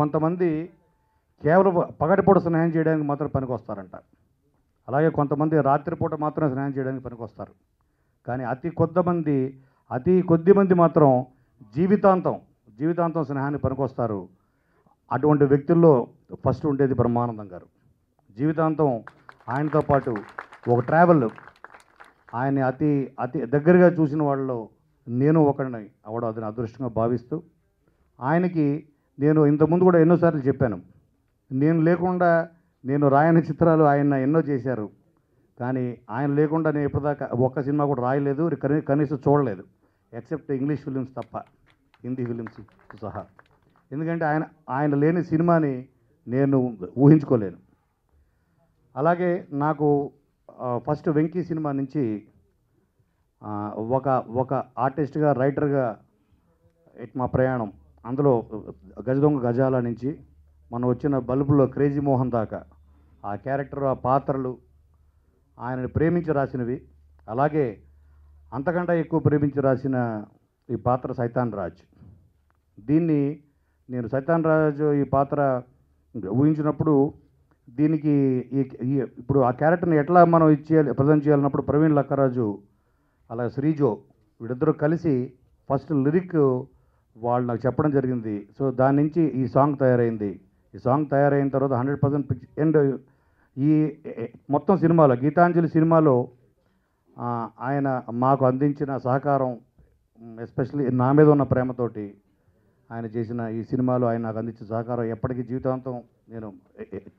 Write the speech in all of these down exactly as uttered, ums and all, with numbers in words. కొంతమంది కేవలం పగటిపూట స్నానం చేయడానికి మాత్రం పనికొస్తారంట. అలాగే కొంతమంది రాత్రిపూట మాత్రం స్నానం చేయడానికి పనికొస్తారు. కానీ అతి కొద్దిమంది అతి కొద్దిమంది మాత్రం జీవితాంతం జీవితాంతం స్నానానికి పనికొస్తారు. అటువంటి వ్యక్తుల్లో ఫస్ట్ ఉండేది బ్రహ్మానందం గారు. జీవితాంతం ఆయనతో పాటు ఒక ట్రావెల్, ఆయన్ని అతి అతి దగ్గరగా చూసిన వాళ్ళలో నేను ఒకరిని అవడం అతని అదృష్టంగా భావిస్తూ, ఆయనకి నేను ఇంతకుముందు కూడా ఎన్నోసార్లు చెప్పాను, నేను లేకుండా నేను రాయని చిత్రాలు ఆయన ఎన్నో చేశారు, కానీ ఆయన లేకుండా నేను ఇప్పటిదాకా ఒక్క సినిమా కూడా రాయలేదు, కనీసం చూడలేదు, ఎక్సెప్ట్ ఇంగ్లీష్ ఫిలిమ్స్ తప్ప, హిందీ ఫిలిమ్స్ సహా. ఎందుకంటే ఆయన ఆయన లేని సినిమాని నేను ఊహించుకోలేను. అలాగే నాకు ఫస్ట్ వెంకీ సినిమా నుంచి ఒక ఒక ఆర్టిస్ట్గా రైటర్గా మా ప్రయాణం, అందులో గజదొంగ గజాల నుంచి మనం వచ్చిన బల్బులో క్రేజీ మోహన్ దాకా, ఆ క్యారెక్టర్, ఆ పాత్రలు ఆయనని ప్రేమించి రాసినవి. అలాగే అంతకంటే ఎక్కువ ప్రేమించి రాసిన ఈ పాత్ర సైతాన్ రాజ్. దీన్ని నేను సైతాన్ రాజ్ ఈ పాత్ర ఊహించినప్పుడు దీనికి ఈ ఇప్పుడు ఆ క్యారెక్టర్ని ఎట్లా మనం ఇచ్చేయాలి, ప్రజెంట్ చేయాలన్నప్పుడు ప్రవీణ్ లక్కరాజు అలాగే శ్రీజో వీళ్ళిద్దరూ కలిసి ఫస్ట్ లిరిక్ వాళ్ళు నాకు చెప్పడం జరిగింది. సో దాని నుంచి ఈ సాంగ్ తయారైంది. ఈ సాంగ్ తయారైన తర్వాత హండ్రెడ్ పర్సెంట్ పిక్చర్ అండ్ ఈ మొత్తం సినిమాలో గీతాంజలి సినిమాలో ఆయన మాకు అందించిన సహకారం, ఎస్పెషలీ నా మీద ఉన్న ప్రేమతోటి ఆయన చేసిన ఈ సినిమాలో ఆయన నాకు అందించిన సహకారం ఎప్పటికీ జీవితాంతం నేను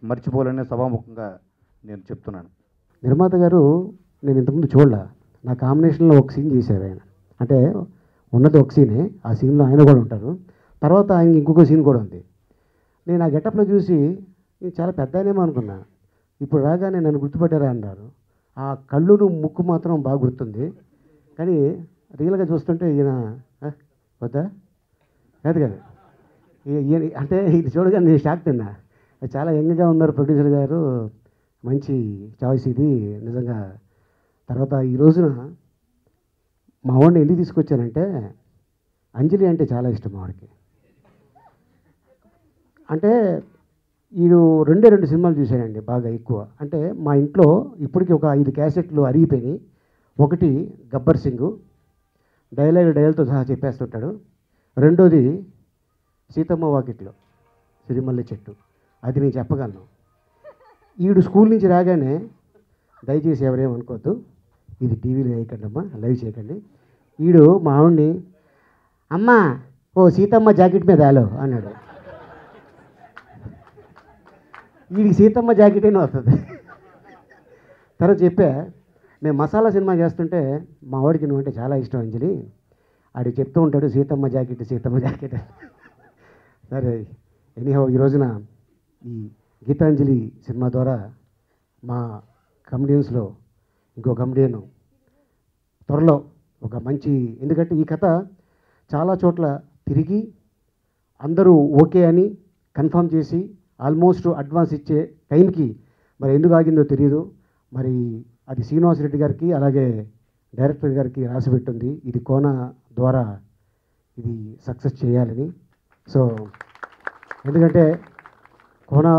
మర్చిపోలేనే సభాముఖంగా నేను చెప్తున్నాను. నిర్మాత గారు నేను ఇంతకుముందు చూడలే, నా కాంబినేషన్లో ఒక సీన్ చేశారు ఆయన, అంటే ఉన్నది ఒక సీనే, ఆ సీన్లో ఆయన కూడా ఉంటారు, తర్వాత ఆయనకి ఇంకొక సీన్ కూడా ఉంది. నేను ఆ గెటప్లో చూసి నేను చాలా పెద్ద ఆయనేమో అనుకున్నా, ఇప్పుడు రాగానే నన్ను గుర్తుపట్టారా అన్నారు. ఆ కళ్ళును ముక్కు మాత్రం బాగా గుర్తుంది, కానీ రియల్గా చూస్తుంటే ఈయన వద్దా కాదు కదా, ఈయన అంటే ఇది చూడగానే నేను షాక్ తిన్నా, చాలా యంగ్గా ఉన్నారు ప్రొడ్యూసర్ గారు, మంచి చాయిస్ ఇది నిజంగా. తర్వాత ఈ రోజున మా వాడిని ఎందుకు తీసుకొచ్చానంటే అంజలి అంటే చాలా ఇష్టం ఆవిడకి. అంటే వీడు రెండే రెండు సినిమాలు చూశానండి బాగా ఎక్కువ, అంటే మా ఇంట్లో ఇప్పటికీ ఒక ఐదు క్యాసెట్లు అరిగిపోయినాయి. ఒకటి గబ్బర్ సింగ్ డైలాగ్ డైలాగ్తో సహా చెప్పేస్తుంటాడు, రెండోది సీతమ్మ వాకిట్లో సిరిమల్లె చెట్టు, అది నేను చెప్పగలను. వీడు స్కూల్ నుంచి రాగానే దయచేసి ఎవరేమనుకోవద్దు, ఇది టీవీలో వేయకండి అమ్మా, లైవ్ చేయకండి, వీడు మా ఆవిడ్ని అమ్మ ఓ సీతమ్మ జాకెట్ మీద ఆలో అన్నాడు. వీడికి సీతమ్మ జాకెట్ అయినా వస్తుంది. తర్వాత చెప్పా, మేము మసాలా సినిమా చేస్తుంటే మా వాడికి నువ్వంటే చాలా ఇష్టం అంజలి, ఆడికి చెప్తూ ఉంటాడు సీతమ్మ జాకెట్ సీతమ్మ జాకెట్. సరే ఎనీహో ఈ రోజున ఈ గీతాంజలి సినిమా ద్వారా మా కమెడియన్స్లో ఇంకో కమెడియన్ త్వరలో ఒక మంచి, ఎందుకంటే ఈ కథ చాలా చోట్ల తిరిగి అందరూ ఓకే అని కన్ఫర్మ్ చేసి ఆల్మోస్ట్ అడ్వాన్స్ ఇచ్చే టైంకి మరి ఎందుకు ఆగిందో తెలియదు. మరి అది శ్రీనివాస్ రెడ్డి గారికి అలాగే డైరెక్టర్ గారికి రాసి పెట్టింది, ఇది కోన ద్వారా ఇది సక్సెస్ చేయాలని. సో ఎందుకంటే కోన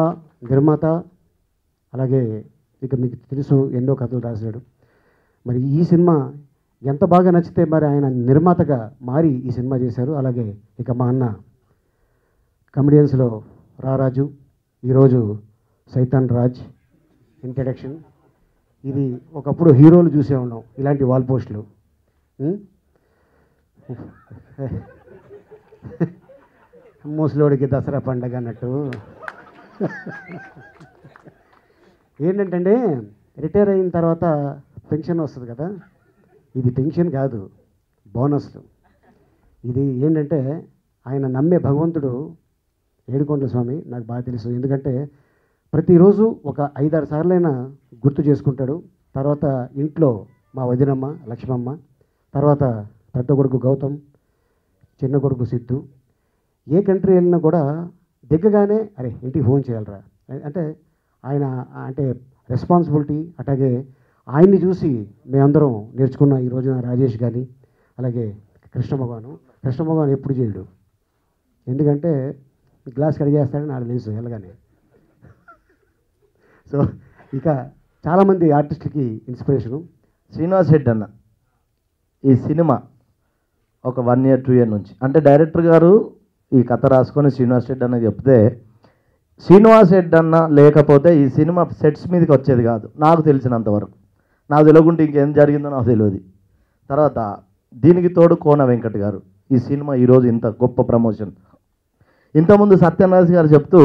నిర్మాత, అలాగే ఇక మీకు తెలుసు ఎన్నో కథలు రాశాడు. మరి ఈ సినిమా ఎంత బాగా నచ్చితే మరి ఆయన నిర్మాతగా మారి ఈ సినిమా చేశారు. అలాగే ఇక మా అన్న కమెడియన్స్లో రారాజు, ఈరోజు సైతాన్ రాజ్ ఇంట్రడక్షన్, ఇది ఒకప్పుడు హీరోలు చూసే ఉన్నాం ఇలాంటి వాల్ పోస్టులు, ముసలోడికి దసరా పండగ అన్నట్టు. ఏంటంటే రిటైర్ అయిన తర్వాత పెన్షన్ వస్తుంది కదా, ఇది పెన్షన్ కాదు, బోనస్లు. ఇది ఏంటంటే ఆయన నమ్మే భగవంతుడు ఏడుకొండల స్వామి, నాకు బాగా తెలుసు, ఎందుకంటే ప్రతిరోజు ఒక ఐదారు సార్లైనా గుర్తు చేసుకుంటాడు. తర్వాత ఇంట్లో మా వదినమ్మ లక్ష్మమ్మ, తర్వాత పెద్ద కొడుకు గౌతమ్, చిన్న కొడుకు సిద్ధు, ఏ కంట్రీ వెళ్ళినా కూడా దిగ్గగానే అరే ఇంటికి ఫోన్ చేయాలరా అంటే ఆయన అంటే రెస్పాన్సిబిలిటీ. అట్లాగే ఆయన్ని చూసి మేమందరం నేర్చుకున్న ఈ రోజున రాజేష్ కానీ అలాగే కృష్ణమగాను, కృష్ణమగాను ఎప్పుడు చేయడు, ఎందుకంటే గ్లాస్ కడిగి చేస్తాడని నాకు తెలుసు వెళ్ళగానే. సో ఇక చాలామంది ఆర్టిస్టులకి ఇన్స్పిరేషను శ్రీనివాస్ హెడ్ అన్న. ఈ సినిమా ఒక వన్ ఇయర్ టూ ఇయర్ నుంచి అంటే డైరెక్టర్ గారు ఈ కథ రాసుకొని శ్రీనివాస్ హెడ్ అన్న చెప్తే, శ్రీనివాస్ హెడ్ అన్న లేకపోతే ఈ సినిమా సెట్స్ మీదకి వచ్చేది కాదు నాకు తెలిసినంతవరకు. నాకు తెలియకుంటే ఇంకేం జరిగిందో నాకు తెలియదు. తర్వాత దీనికి తోడు కోన వెంకట్ గారు, ఈ సినిమా ఈరోజు ఇంత గొప్ప ప్రమోషన్. ఇంతకుముందు సత్యనారాయణ గారు చెప్తూ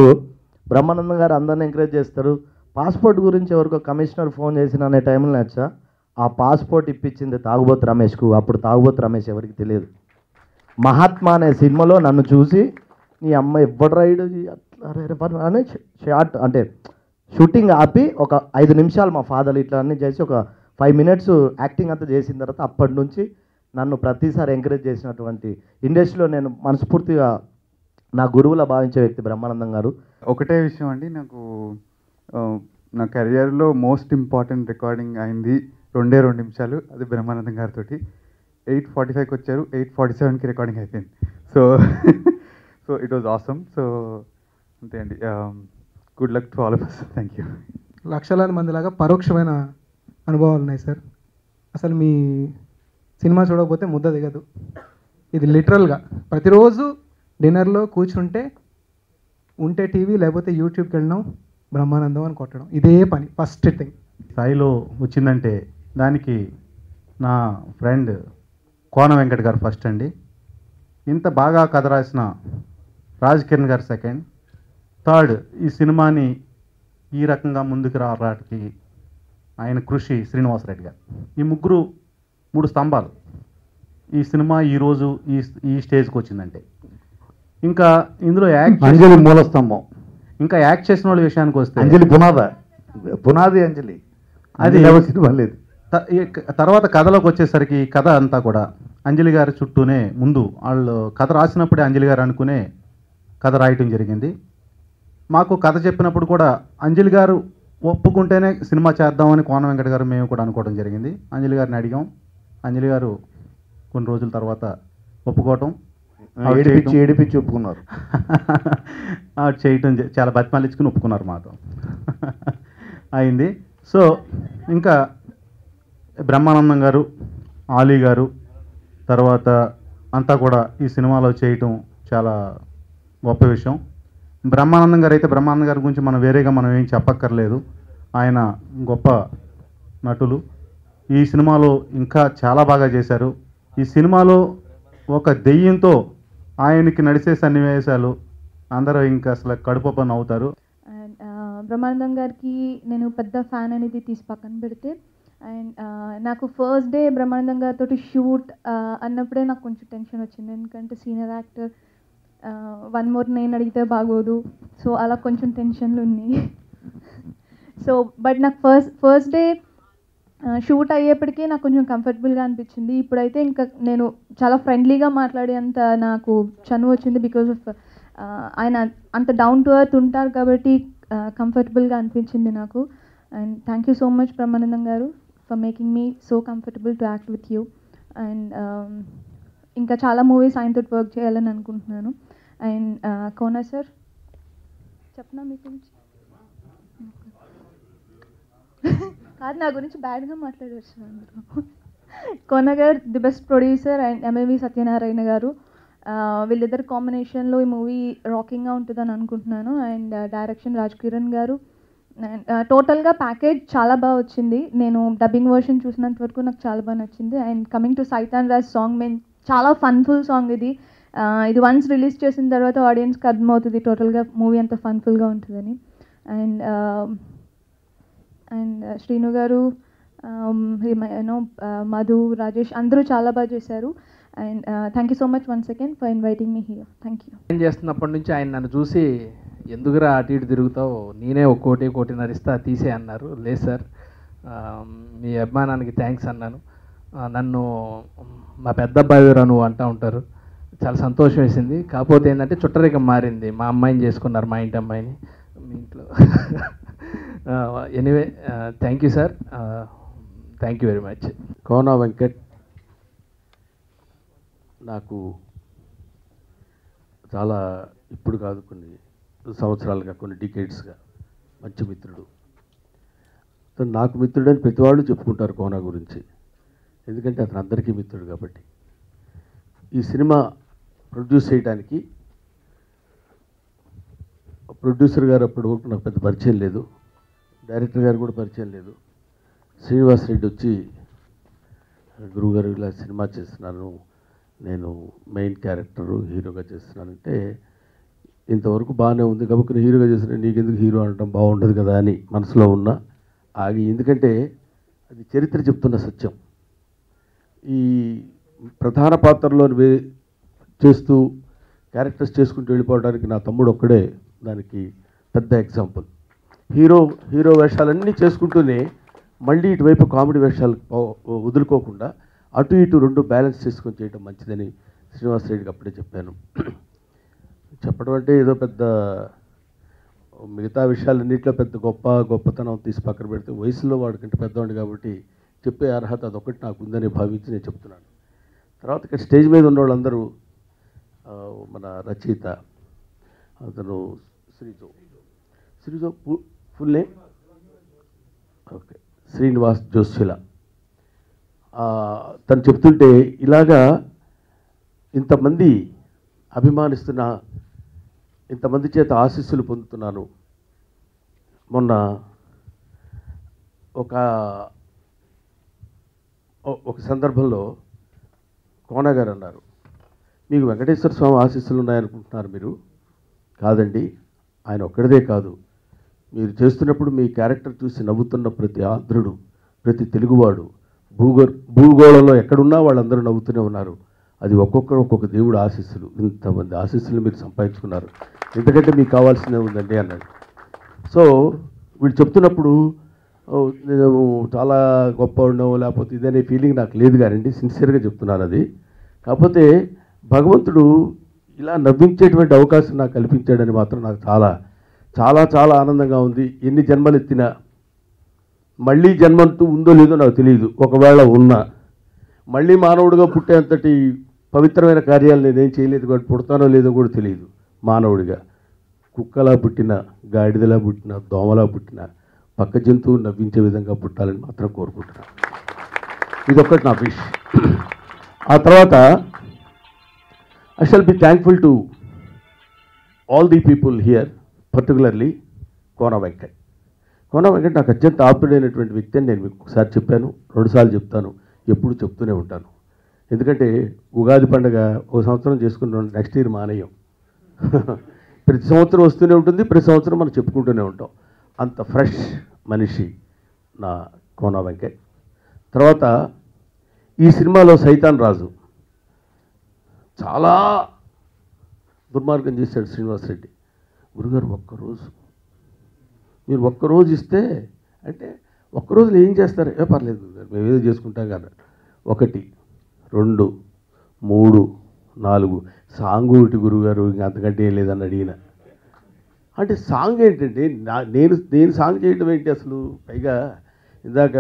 బ్రహ్మానందం గారు అందరిని ఎంకరేజ్ చేస్తారు. పాస్పోర్ట్ గురించి ఎవరికో కమిషనర్ ఫోన్ చేసిన అనే టైంలో నచ్చా, ఆ పాస్పోర్ట్ ఇప్పించింది తాగుబోతు రమేష్కు. అప్పుడు తాగుబోతు రమేష్ ఎవరికి తెలియదు. మహాత్మా అనే సినిమాలో నన్ను చూసి నీ అమ్మ ఎవ్వడు రైడ్ అట్లా అని షార్ట్ అంటే షూటింగ్ ఆపి ఒక ఐదు నిమిషాలు మా ఫాదర్లు ఇట్లా అన్నీ చేసి ఒక ఫైవ్ మినిట్స్ యాక్టింగ్ అంతా చేసిన తర్వాత అప్పటి నుంచి నన్ను ప్రతిసారి ఎంకరేజ్ చేసినటువంటి ఇండస్ట్రీలో నేను మనస్ఫూర్తిగా నా గురువులా భావించే వ్యక్తి బ్రహ్మానందం గారు. ఒకటే విషయం అండి, నాకు నా కెరియర్లో మోస్ట్ ఇంపార్టెంట్ రికార్డింగ్ అయింది రెండే రెండు నిమిషాలు, అది బ్రహ్మానందం గారితో. ఎయిట్ ఫార్టీ ఫైవ్కి వచ్చారు, ఎయిట్ ఫార్టీ సెవెన్కి రికార్డింగ్ అయిపోయింది. So so it was awesome. So అంతే అండి, good luck to all of us. Thank you. లక్షలాది మందిలాగా పరోక్షమైన అనుభవాలు ఉన్నాయి సార్. అసలు మీ సినిమా చూడకపోతే ముద్ద దిగదు. ఇది లిటరల్గా ప్రతిరోజు డిన్నర్లో కూర్చుంటే ఉంటే టీవీ లేకపోతే యూట్యూబ్కి వెళ్ళడం, బ్రహ్మానందం అని కొట్టడం ఇదే పని. ఫస్ట్ థింగ్ స్థాయిలో వచ్చిందంటే దానికి నా ఫ్రెండ్ కోన వెంకట్ గారు ఫస్ట్ అండి. ఇంత బాగా కథ రాసిన రాజ్ కిరణ్ గారు సెకండ్, థర్డ్ ఈ సినిమాని ఈ రకంగా ముందుకు రావడానికి ఆయన కృషి శ్రీనివాసరెడ్డి గారు. ఈ ముగ్గురు మూడు స్తంభాలు ఈ సినిమా ఈరోజు ఈ ఈ స్టేజ్కి వచ్చిందంటే. ఇంకా ఇందులో యాక్ట్ అంజలి మూల స్తంభం. ఇంకా యాక్ట్ చేసిన వాళ్ళ విషయానికి వస్తే అంజలి పునాద, పునాది అంజలి, అది లేదు. తర్వాత కథలోకి వచ్చేసరికి కథ అంతా కూడా అంజలి గారి చుట్టూనే. ముందు వాళ్ళు కథ రాసినప్పుడే అంజలి గారు అనుకునే కథ రాయటం జరిగింది. మాకు కథ చెప్పినప్పుడు కూడా అంజలి గారు ఒప్పుకుంటేనే సినిమా చేద్దామని కోన వెంకట గారు మేము కూడా అనుకోవడం జరిగింది. అంజలి గారిని అడిగాం, అంజలి గారు కొన్ని రోజుల తర్వాత ఒప్పుకోవటం, ఏడిపించి ఏడిపించి ఒప్పుకున్నారు. చేయటం చాలా బతిమాలించుకుని ఒప్పుకున్నారు మాతో అయింది. సో ఇంకా బ్రహ్మానందం గారు, ఆలీ గారు, తర్వాత అంతా కూడా ఈ సినిమాలో చేయటం చాలా గొప్ప విషయం. బ్రహ్మానందం గారు అయితే బ్రహ్మానందం గారి గురించి మనం వేరేగా మనం ఏం చెప్పక్కర్లేదు. ఆయన గొప్ప నటులు. ఈ సినిమాలో ఇంకా చాలా బాగా చేశారు. ఈ సినిమాలో ఒక దెయ్యంతో ఆయనకి నడిచే సన్నివేశాలు అందరూ ఇంకా అసలు కడుపు పని అవుతారు. అండ్ బ్రహ్మానందం గారికి నేను పెద్ద ఫ్యాన్ అనేది తీసి పక్కన పెడితే, అండ్ నాకు ఫస్ట్ డే బ్రహ్మానందం గారితో షూట్ అన్నప్పుడే నాకు కొంచెం టెన్షన్ వచ్చింది. ఎందుకంటే సీనియర్ యాక్టర్, వన్ మోర్ నేను అడిగితే బాగోదు. సో అలా కొంచెం టెన్షన్లు ఉన్నాయి. సో బట్ నాకు ఫస్ట్ ఫస్ట్ డే షూట్ అయ్యేప్పటికీ నాకు కొంచెం కంఫర్టబుల్గా అనిపించింది. ఇప్పుడైతే ఇంకా నేను చాలా ఫ్రెండ్లీగా మాట్లాడేంత నాకు చనువు వచ్చింది. బికాజ్ ఆఫ్ ఆయన అంత డౌన్ టు ఎర్త్ ఉంటారు కాబట్టి కంఫర్టబుల్గా అనిపించింది నాకు. And thank you so much Brahmanandam garu for making me so comfortable to act with you. And ఇంకా చాలా మూవీస్ ఆయనతో వర్క్ చేయాలని అనుకుంటున్నాను. అండ్ కోనా సార్ చెప్పనా మీ గురించి కాదు, నా గురించి బ్యాడ్గా మాట్లాడవచ్చు అందరూ. Kona garu the best producer and MAV Satyanarayana garu, వీళ్ళిద్దరు కాంబినేషన్లో ఈ మూవీ రాకింగ్గా ఉంటుందని అనుకుంటున్నాను. అండ్ డైరెక్షన్ రాజ్ కిరణ్ గారు. అండ్ టోటల్గా ప్యాకేజ్ చాలా బాగా వచ్చింది. నేను డబ్బింగ్ వర్షన్ చూసినంత వరకు నాకు చాలా బాగా నచ్చింది. అండ్ కమింగ్ టు సైతాన్ రాజ్ సాంగ్, మేము చాలా ఫన్ఫుల్ సాంగ్ ఇది. ఇది వన్స్ రిలీజ్ చేసిన తర్వాత ఆడియన్స్కి అర్థమవుతుంది టోటల్గా మూవీ అంత ఫన్ఫుల్గా ఉంటుందని. అండ్ అండ్ శ్రీను గారు, యూనో మధు, రాజేష్ అందరూ చాలా బాగా చేశారు. And thank you so much once again for inviting me here. Thank you. నేను చేస్తున్నప్పటి నుంచి ఆయన నన్ను చూసి ఎందుకురా అటు ఇటు తిరుగుతావు, నేనే ఒక కోటి కోటిన్నర ఇస్తా తీసే అన్నారు. లేదు సార్, మీ అభిమానానికి థ్యాంక్స్ అన్నాను. నన్ను మా పెద్ద అబ్బాయి నువ్వు అంటూ ఉంటారు, చాలా సంతోషం వేసింది. కాకపోతే ఏంటంటే చుట్టరికం మారింది, మా అమ్మాయిని చేసుకున్నారు, మా ఇంటి అమ్మాయిని మీ ఇంట్లో. Anyway thank you sir, thank you very much. Kona Venkat నాకు చాలా ఇప్పుడు కాదు కొన్ని సంవత్సరాలుగా కొన్ని డికేట్స్గా మంచి మిత్రుడు. నాకు మిత్రుడు అని ప్రతి వాళ్ళు చెప్పుకుంటారు కోనా గురించి, ఎందుకంటే అతను అందరికీ మిత్రుడు కాబట్టి. ఈ సినిమా ప్రొడ్యూస్ చేయడానికి ప్రొడ్యూసర్ గారు అప్పుడు వరకు నాకు పెద్ద పరిచయం లేదు, డైరెక్టర్ గారు కూడా పరిచయం లేదు. శ్రీనివాస్ రెడ్డి వచ్చి గురువుగారు ఇలా సినిమా చేస్తున్నాను, నేను మెయిన్ క్యారెక్టరు హీరోగా చేస్తున్నానంటే ఇంతవరకు బాగానే ఉంది కాబట్టి హీరోగా చేసిన నీకెందుకు హీరో అనడం బాగుండదు కదా అని మనసులో ఉన్న ఆగి, ఎందుకంటే అది చరిత్ర చెప్తున్న సత్యం. ఈ ప్రధాన పాత్రలో చేస్తూ క్యారెక్టర్స్ చేసుకుంటూ వెళ్ళిపోవడానికి నా తమ్ముడు ఒక్కడే దానికి పెద్ద ఎగ్జాంపుల్. హీరో హీరో వేషాలన్నీ చేసుకుంటూనే మళ్ళీ ఇటువైపు కామెడీ వేషాలు వదులుకోకుండా అటు ఇటు రెండు బ్యాలెన్స్ చేసుకొని చేయడం మంచిదని శ్రీనివాస్ రెడ్డికి అప్పుడే చెప్పాను. చెప్పడం అంటే ఏదో పెద్ద మిగతా విషయాలన్నింటిలో పెద్ద గొప్ప గొప్పతనం తీసి పక్కన పెడితే వయసులో వాడికంటే పెద్దవాడు కాబట్టి చెప్పే అర్హత అదొకటి నాకు ఉందని భావించి నేను చెప్తున్నాను. తర్వాత ఇక్కడ స్టేజ్ మీద ఉన్న వాళ్ళందరూ మన రచయిత అతను Sreejo Sreejo full name okay Srinivas Josyula, తను చెప్తుంటే ఇలాగా ఇంతమంది అభిమానిస్తున్న ఇంతమంది చేత ఆశీస్సులు పొందుతున్నాను. మొన్న ఒక ఒక సందర్భంలో కోన గారు అన్నారు, మీకు వెంకటేశ్వర స్వామి ఆశీస్సులు ఉన్నాయనుకుంటున్నారు మీరు, కాదండి ఆయన ఒక్కడిదే కాదు, మీరు చేస్తున్నప్పుడు మీ క్యారెక్టర్ చూసి నవ్వుతున్న ప్రతి ఆంధ్రుడు ప్రతి తెలుగువాడు భూగో భూగోళంలో ఎక్కడున్నా వాళ్ళందరూ నవ్వుతూనే ఉన్నారు, అది ఒక్కొక్కరు ఒక్కొక్క దేవుడు ఆశీస్సులు, ఇంతమంది ఆశీస్సులు మీరు సంపాదించుకున్నారు, ఎందుకంటే మీకు కావాల్సిందే ఉందండి అన్నాడు. సో వీళ్ళు చెప్తున్నప్పుడు నేను చాలా గొప్ప ఉండవు లేకపోతే ఇదనే ఫీలింగ్ నాకు లేదు కానండి, సిన్సియర్గా చెప్తున్నాను అది. కాకపోతే భగవంతుడు ఇలా నవ్వించేటువంటి అవకాశం నాకు కల్పించాడని మాత్రం నాకు చాలా చాలా చాలా ఆనందంగా ఉంది. ఎన్ని జన్మలు ఎత్తినా మళ్ళీ జన్మంటూ ఉందో లేదో నాకు తెలియదు, ఒకవేళ ఉన్నా మళ్ళీ మానవుడిగా పుట్టేంతటి పవిత్రమైన కార్యాలు నేనేం చేయలేదు కాబట్టి పుడతానో లేదో కూడా తెలియదు. మానవుడిగా కుక్కలా పుట్టిన గాడిదలా పుట్టిన దోమలా పుట్టిన పక్క జంతువు నవ్వించే విధంగా పుట్టాలని మాత్రం కోరుకుంటున్నాను, ఇదొక్కటి నా విష్. ఆ తర్వాత I shall be thankful to all the people here, particularly Kona Venkat. Kona Venkat నాకు అత్యంత ఆప్తుడైనటువంటి వ్యక్తి అని నేను మీకు ఒకసారి చెప్పాను, రెండుసార్లు చెప్తాను, ఎప్పుడు చెప్తూనే ఉంటాను. ఎందుకంటే ఉగాది పండుగ ఒక సంవత్సరం చేసుకుంటున్నాం, నెక్స్ట్ ఇయర్ మానేయం, ప్రతి సంవత్సరం వస్తూనే ఉంటుంది, ప్రతి సంవత్సరం మనం చెప్పుకుంటూనే ఉంటాం. అంత ఫ్రెష్ మనిషి నా కోన వెంకట్. తర్వాత ఈ సినిమాలో సైతాన్ రాజు చాలా దుర్మార్గం చేశాడు శ్రీనివాస్ రెడ్డి. గురుగారు ఒక్కరోజు మీరు ఒక్కరోజు ఇస్తే అంటే ఒక్కరోజులో ఏం చేస్తారు, ఏ పర్లేదు గురుగారు మేము ఏదో చేసుకుంటాం కదా. ఒకటి రెండు మూడు నాలుగు సాంగ్ ఒకటి గురుగారు ఇంకా అంతకంటే ఏం లేదని అడిగిన, అంటే సాంగ్ ఏంటండి నా నేను నేను సాంగ్ చేయడం ఏంటి అసలు, పైగా ఇందాక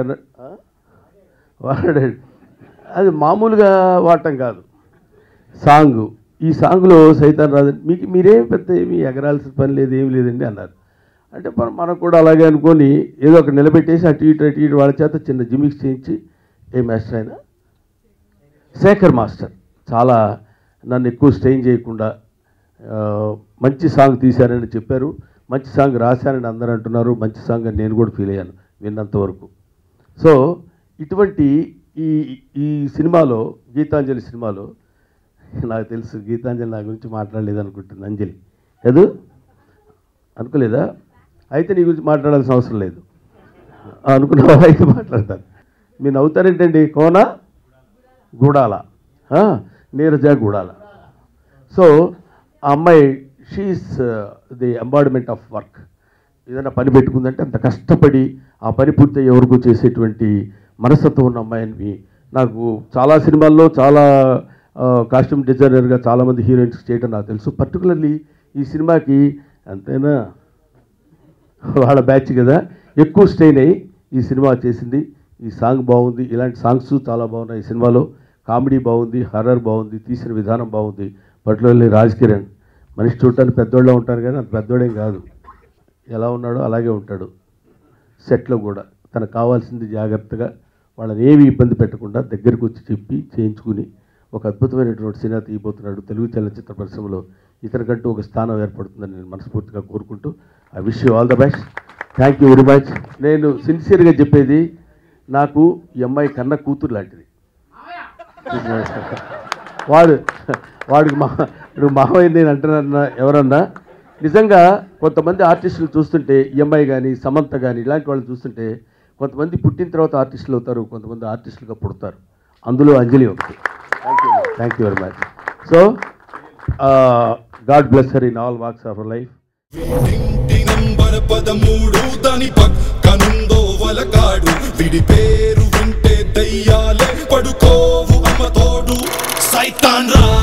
వాడాడు అది మామూలుగా వాడటం కాదు సాంగు. ఈ సాంగ్లో సైతాన్ రాజు మీకు మీరేం పెద్ద ఏమి ఎగరాల్సిన పని లేదు ఏమి లేదండి అన్నారు. అంటే మనం మనం కూడా అలాగే అనుకొని ఏదో ఒకటి నిలబెట్టేసి అటు ఇటు అటు ఇటు వాళ్ళ చేత చిన్న జిమిక్స్ చేయించి, ఏ మాస్టర్ అయినా శేఖర్ మాస్టర్ చాలా నన్ను ఎక్కువ స్ట్రెయిన్ చేయకుండా మంచి సాంగ్ తీశారని చెప్పారు, మంచి సాంగ్ రాశారని అందరూ అంటున్నారు, మంచి సాంగ్ అని నేను కూడా ఫీల్ అయ్యాను విన్నంతవరకు. సో ఇటువంటి ఈ ఈ సినిమాలో గీతాంజలి సినిమాలో నాకు తెలుసు గీతాంజలి నా గురించి మాట్లాడలేదు అనుకుంటుంది, అంజలి కాదు అనుకోలేదా, అయితే నీ గురించి మాట్లాడాల్సిన అవసరం లేదు అనుకున్నావా, అయితే మాట్లాడతాను. మీరు నవ్వుతారేంటండి, కోన గూడాల నీరజ గూడాల. సో ఆ అమ్మాయి she's the embodiment of work, ఏదైనా పని పెట్టుకుందంటే అంత కష్టపడి ఆ పని పూర్తయ్యే వరకు చేసేటువంటి మనస్తత్వం ఉన్న అమ్మాయిని నాకు చాలా సినిమాల్లో చాలా కాస్ట్యూమ్ డిజైనర్గా చాలామంది హీరోయిన్స్ చేయడం నాకు తెలుసు. పర్టికులర్లీ ఈ సినిమాకి అంతేనా వాళ్ళ బ్యాచ్ కదా ఎక్కువ స్ట్రెయిన్ అయ్యి ఈ సినిమా చేసింది. ఈ సాంగ్ బాగుంది, ఇలాంటి సాంగ్స్ చాలా బాగున్నాయి ఈ సినిమాలో, కామెడీ బాగుంది, హర్రర్ బాగుంది, తీసిన విధానం బాగుంది. పర్టికులర్లీ రాజ్ కిరణ్ మనిషి చూడటానికి పెద్దోళ్ళ ఉంటారు కానీ అంత పెద్దోడేం కాదు, ఎలా ఉన్నాడో అలాగే ఉంటాడు. సెట్లో కూడా తనకు కావాల్సింది జాగ్రత్తగా వాళ్ళని ఏమి ఇబ్బంది పెట్టకుండా దగ్గరకు వచ్చి చెప్పి చేయించుకుని ఒక అద్భుతమైనటువంటి సినిమా తీయబోతున్నాడు. తెలుగు చలనచిత్ర పరిశ్రమలో ఇతనికంటూ ఒక స్థానం ఏర్పడుతుందని నేను మనస్ఫూర్తిగా కోరుకుంటూ I wish you all the best. Thank you very much. నేను సిన్సియర్గా చెప్పేది, నాకు ఈ అమ్మాయి కన్న కూతురు లాంటిది. వాడు వాడికి మా నువ్వు మావయ్య నేను అంటున్నా ఎవరన్నా, నిజంగా కొంతమంది ఆర్టిస్టులు చూస్తుంటే ఈఎంఐ కానీ సమంత కానీ ఇలాంటి వాళ్ళు చూస్తుంటే కొంతమంది పుట్టిన తర్వాత ఆర్టిస్టులు అవుతారు, కొంతమంది ఆర్టిస్టులుగా పుడతారు. అందులో అంజలి ఒకటి. Thank you thank you very much. So God bless her in all walks of life. పడుకోవు అమ్మతోడు సైతాన్ రా.